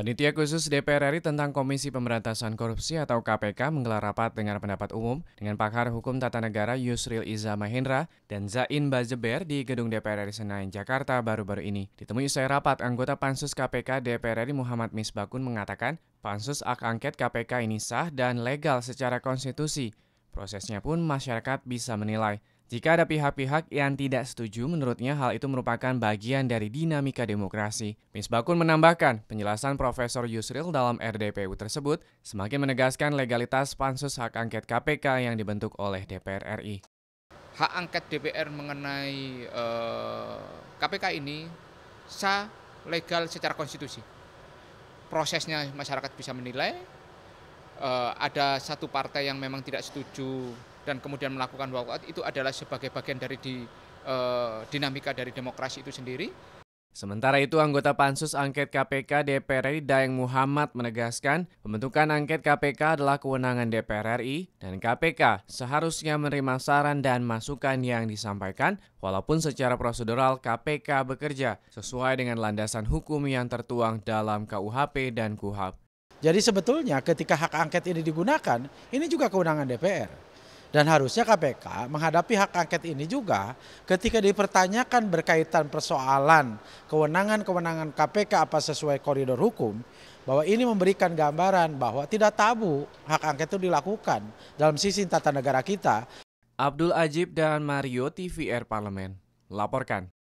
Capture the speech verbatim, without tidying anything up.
Panitia khusus D P R R I tentang Komisi Pemberantasan Korupsi atau K P K menggelar rapat dengar pendapat umum dengan pakar hukum tata negara Yusril Ihza Mahendra dan Zainal Bajeber di gedung D P R R I Senayan, Jakarta baru-baru ini. Ditemui usai rapat, anggota Pansus K P K D P R R I Muhammad Misbakhun mengatakan Pansus hak angket K P K ini sah dan legal secara konstitusi. Prosesnya pun masyarakat bisa menilai. Jika ada pihak-pihak yang tidak setuju, menurutnya hal itu merupakan bagian dari dinamika demokrasi. Misbakhun menambahkan, penjelasan Profesor Yusril dalam R D P U tersebut semakin menegaskan legalitas pansus hak angket K P K yang dibentuk oleh D P R R I. Hak angket D P R mengenai eh, K P K ini sah, legal secara konstitusi. Prosesnya masyarakat bisa menilai. Eh, ada satu partai yang memang tidak setuju dan kemudian melakukan walkout, itu adalah sebagai bagian dari di, eh, dinamika dari demokrasi itu sendiri. Sementara itu, anggota Pansus Angket K P K D P R R I Daeng Muhammad menegaskan pembentukan angket K P K adalah kewenangan D P R R I dan K P K seharusnya menerima saran dan masukan yang disampaikan walaupun secara prosedural K P K bekerja sesuai dengan landasan hukum yang tertuang dalam K U H P dan K U H A P. Jadi sebetulnya ketika hak angket ini digunakan, ini juga kewenangan D P R. Dan harusnya K P K menghadapi hak angket ini juga ketika dipertanyakan berkaitan persoalan kewenangan-kewenangan K P K apa sesuai koridor hukum, bahwa ini memberikan gambaran bahwa tidak tabu hak angket itu dilakukan dalam sisi tata negara kita. Abdul Ajib dan Mario T V R Parlemen melaporkan.